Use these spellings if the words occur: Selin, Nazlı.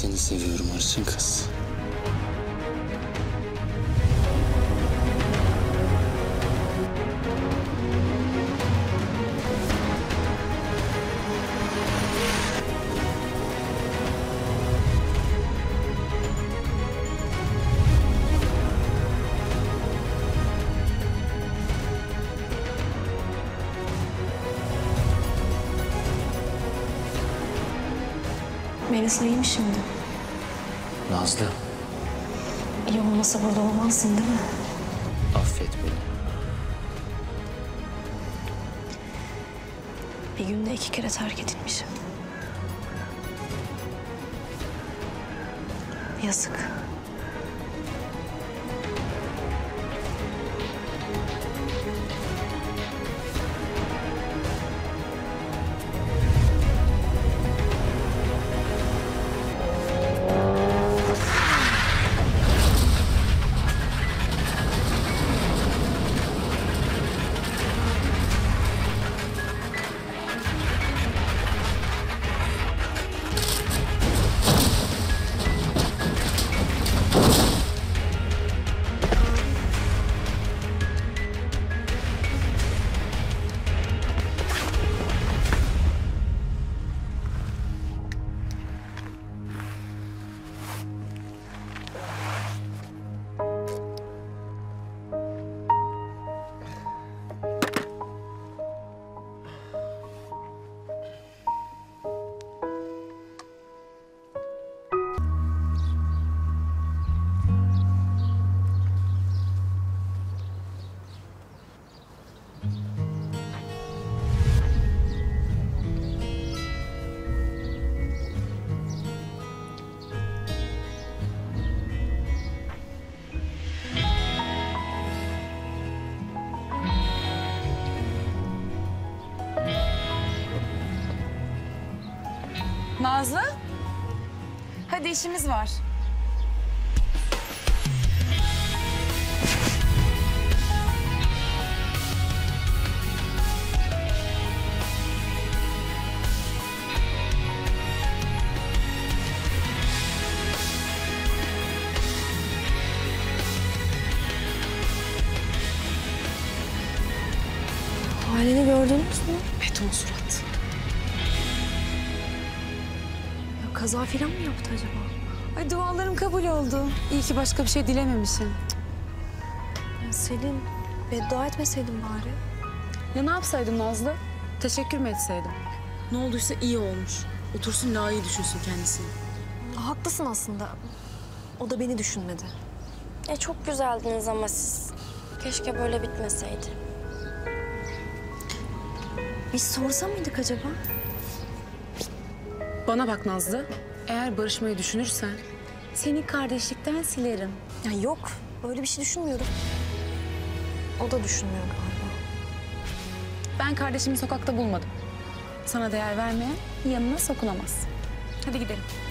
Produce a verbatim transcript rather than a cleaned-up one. Seni seviyorum Arçın kız. Melis iyi mi şimdi? Nazlı. İyi olmasa burada olmazsın değil mi? Affet beni. Bir günde iki kere terk edilmişim. Yazık. Nazlı, hadi işimiz var. Halini gördünüz mü? Beton surat. Kaza filan mı yaptı acaba? Ay dualarım kabul oldu. İyi ki başka bir şey dilememişsin. Ya Selin, beddua etmeseydin bari. Ya ne yapsaydım Nazlı? Teşekkür mü etseydim? Ne olduysa iyi olmuş. Otursun daha iyi düşünsün kendisini. Ya, haklısın aslında. O da beni düşünmedi. E çok güzeldiniz ama siz. Keşke böyle bitmeseydi. Biz sorsa mıydık acaba? Bana bak Nazlı, eğer barışmayı düşünürsen seni kardeşlikten silerim. Ya yok, böyle bir şey düşünmüyorum. O da düşünmüyor galiba. Ben kardeşimi sokakta bulmadım. Sana değer vermeye yanına sokulamaz. Hadi gidelim.